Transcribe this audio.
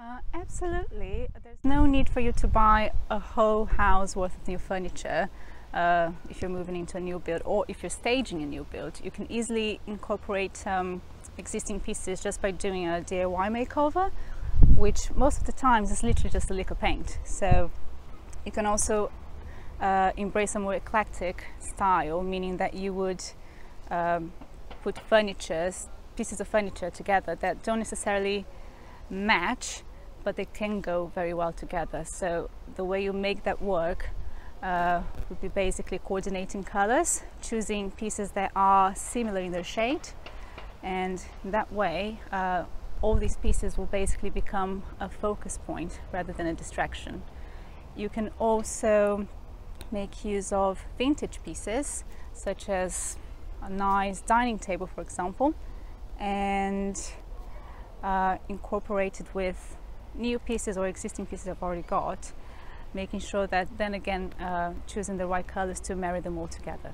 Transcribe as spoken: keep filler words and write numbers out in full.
Uh, absolutely. There's no need for you to buy a whole house worth of new furniture uh, if you're moving into a new build, or if you're staging a new build. You can easily incorporate um, existing pieces just by doing a D I Y makeover, which most of the times is literally just a lick of paint. So you can also uh, embrace a more eclectic style, meaning that you would um, put furniture, pieces of furniture together that don't necessarily match, but they can go very well together. So the way you make that work uh, would be basically coordinating colors, choosing pieces that are similar in their shade, and that way uh, all these pieces will basically become a focus point rather than a distraction. You can also make use of vintage pieces, such as a nice dining table, for example, and uh, incorporate it with new pieces or existing pieces I've already got, making sure that then again uh, choosing the right colors to marry them all together.